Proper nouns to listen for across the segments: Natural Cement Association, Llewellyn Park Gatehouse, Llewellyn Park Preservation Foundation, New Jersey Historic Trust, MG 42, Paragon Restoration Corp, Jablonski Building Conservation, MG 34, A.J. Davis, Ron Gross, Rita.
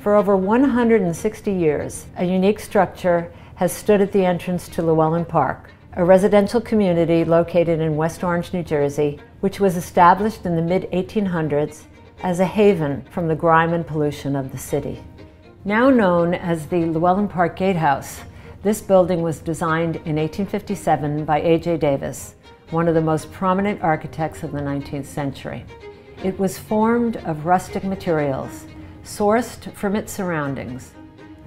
For over 160 years, a unique structure has stood at the entrance to Llewellyn Park, a residential community located in West Orange, New Jersey, which was established in the mid-1800s as a haven from the grime and pollution of the city. Now known as the Llewellyn Park Gatehouse, this building was designed in 1857 by A.J. Davis, one of the most prominent architects of the 19th century. It was formed of rustic materials, sourced from its surroundings,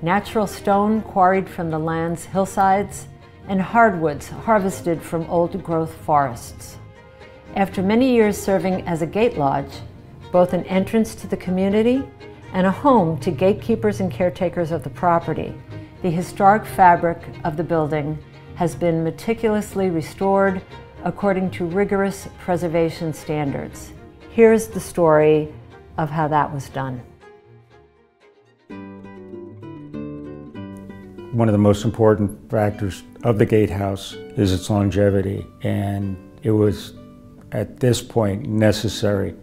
natural stone quarried from the land's hillsides, and hardwoods harvested from old-growth forests. After many years serving as a gate lodge, both an entrance to the community and a home to gatekeepers and caretakers of the property, the historic fabric of the building has been meticulously restored according to rigorous preservation standards. Here's the story of how that was done. One of the most important factors of the gatehouse is its longevity, and it was at this point necessary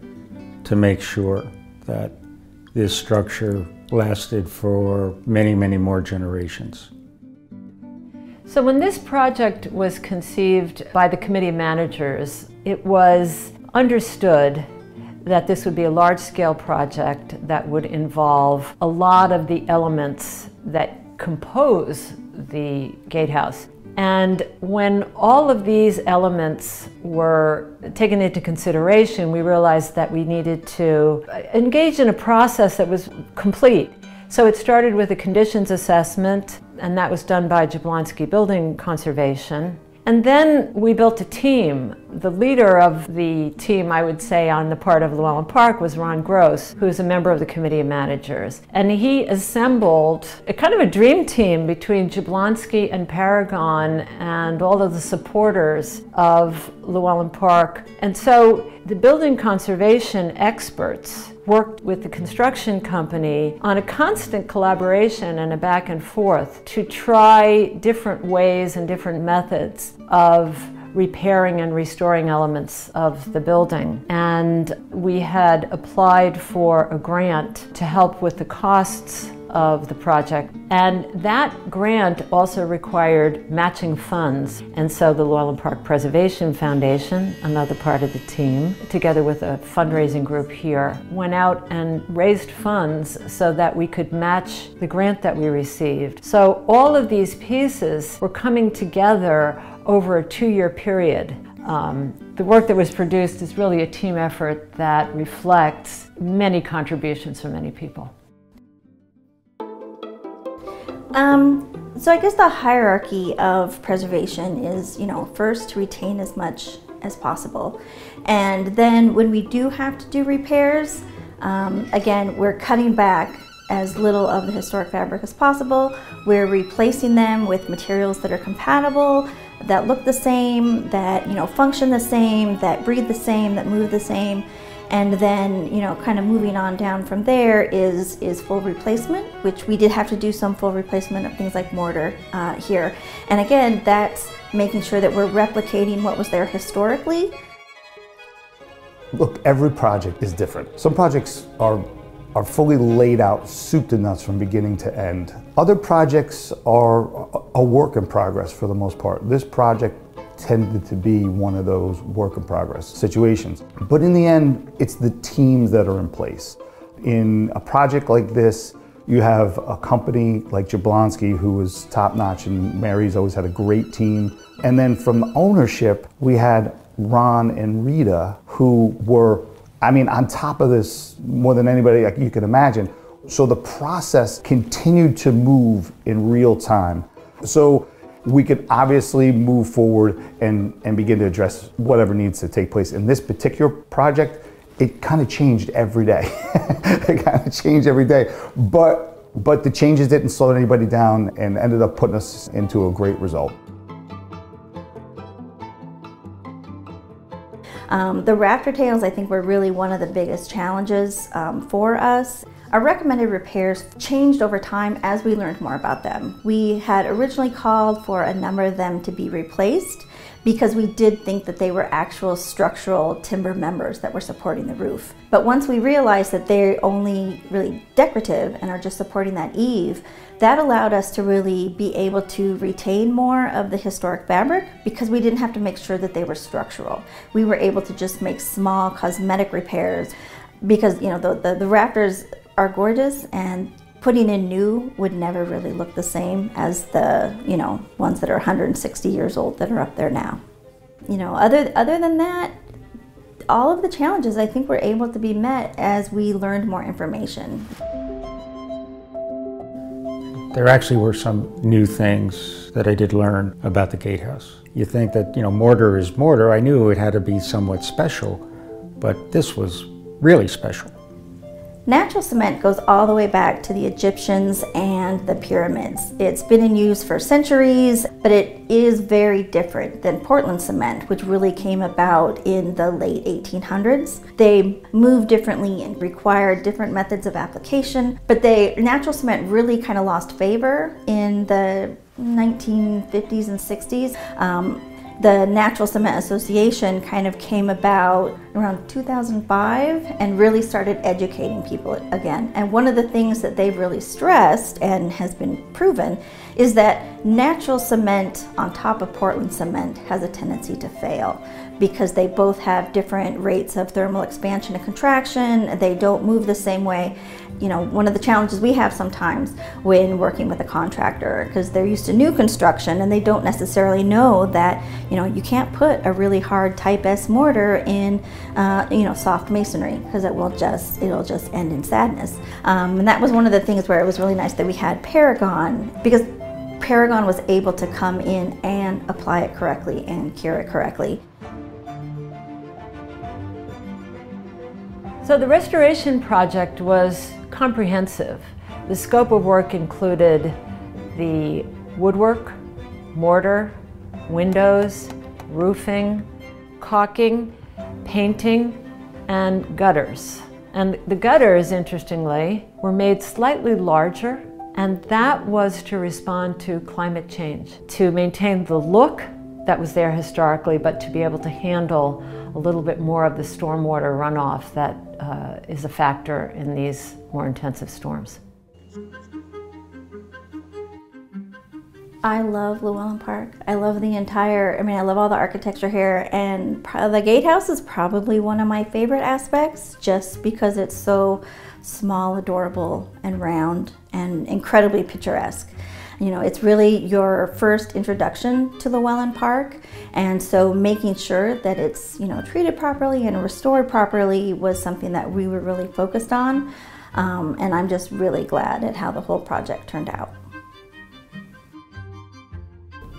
to make sure that this structure lasted for many, many more generations. So when this project was conceived by the committee managers, it was understood that this would be a large-scale project that would involve a lot of the elements that compose the gatehouse. And when all of these elements were taken into consideration, we realized that we needed to engage in a process that was complete. So it started with a conditions assessment, and that was done by Jablonski Building Conservation. And then we built a team. The leader of the team, I would say, on the part of Llewellyn Park was Ron Gross, who is a member of the Committee of Managers. And he assembled a kind of a dream team between Jablonski and Paragon and all of the supporters of Llewellyn Park. And so the building conservation experts worked with the construction company on a constant collaboration and a back and forth to try different ways and different methods of repairing and restoring elements of the building. And we had applied for a grant to help with the costs of the project. And that grant also required matching funds. And so the Llewellyn Park Preservation Foundation, another part of the team, together with a fundraising group here, went out and raised funds so that we could match the grant that we received. So all of these pieces were coming together over a two-year period. The work that was produced is really a team effort that reflects many contributions from many people. So I guess the hierarchy of preservation is, first to retain as much as possible. And then when we do have to do repairs, again, we're cutting back as little of the historic fabric as possible. We're replacing them with materials that are compatible, that look the same, that, function the same, that breathe the same, that move the same. And then, kind of moving on down from there is full replacement, which we did have to do some full replacement of things like mortar here. And again, that's making sure that we're replicating what was there historically. Look, every project is different. Some projects are fully laid out, soup to nuts from beginning to end. Other projects are a work in progress for the most part. This project tended to be one of those work in progress situations. But in the end, it's the teams that are in place. In a project like this, you have a company like Jablonski, who was top-notch, and Mary's always had a great team. And then from ownership, we had Ron and Rita, who were, on top of this more than anybody you could imagine. So the process continued to move in real time. So we could obviously move forward and begin to address whatever needs to take place. In this particular project, it kind of changed every day. It kind of changed every day. But the changes didn't slow anybody down and ended up putting us into a great result. The rafter tails, I think, were really one of the biggest challenges for us. Our recommended repairs changed over time as we learned more about them. We had originally called for a number of them to be replaced, because we did think that they were actual structural timber members that were supporting the roof. But once we realized that they're only really decorative and are just supporting that eave, that allowed us to really be able to retain more of the historic fabric because we didn't have to make sure that they were structural. We were able to just make small cosmetic repairs because, you know, the rafters are gorgeous, and putting in new would never really look the same as the, you know, ones that are 160 years old that are up there now. You know, other than that, all of the challenges I think were able to be met as we learned more information. There actually were some new things that I did learn about the gatehouse. You think that, you know, mortar is mortar. I knew it had to be somewhat special, but this was really special. Natural cement goes all the way back to the Egyptians and the pyramids. It's been in use for centuries, but it is very different than Portland cement, which really came about in the late 1800s. They move differently and require different methods of application, but natural cement really kind of lost favor in the 1950s and 60s. The Natural Cement Association kind of came about around 2005 and really started educating people again. And one of the things that they've really stressed and has been proven is that natural cement on top of Portland cement has a tendency to fail because they both have different rates of thermal expansion and contraction. They don't move the same way. You know, one of the challenges we have sometimes when working with a contractor, because they're used to new construction and they don't necessarily know that, you know, you can't put a really hard type S mortar in, you know, soft masonry, because it will just, it'll just end in sadness. And that was one of the things where it was really nice that we had Paragon, because Paragon was able to come in and apply it correctly and cure it correctly. So the restoration project was comprehensive. The scope of work included the woodwork, mortar, windows, roofing, caulking, painting, and gutters. And the gutters, interestingly, were made slightly larger, and that was to respond to climate change, to maintain the look that was there historically, but to be able to handle a little bit more of the stormwater runoff that is a factor in these more intensive storms. I love Llewellyn Park. I love the entire, I mean, I love all the architecture here, and the gatehouse is probably one of my favorite aspects just because it's so small, adorable, and round, and incredibly picturesque. You know, it's really your first introduction to Llewellyn Park, and so making sure that it's, you know, treated properly and restored properly was something that we were really focused on, and I'm just really glad at how the whole project turned out.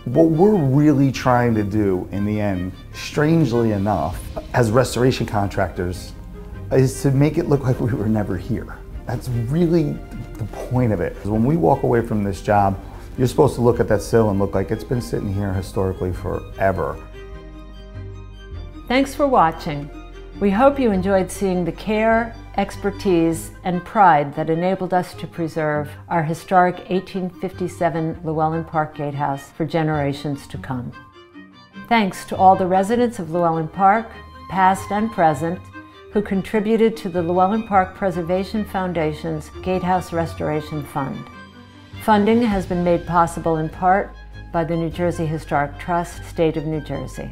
What we're really trying to do in the end, strangely enough, as restoration contractors, is to make it look like we were never here. That's really the point of it. When we walk away from this job, you're supposed to look at that sill and look like it's been sitting here historically forever. Thanks for watching. We hope you enjoyed seeing the care, expertise, and pride that enabled us to preserve our historic 1857 Llewellyn Park Gatehouse for generations to come. Thanks to all the residents of Llewellyn Park, past and present, who contributed to the Llewellyn Park Preservation Foundation's Gatehouse Restoration Fund. Funding has been made possible in part by the New Jersey Historic Trust, State of New Jersey.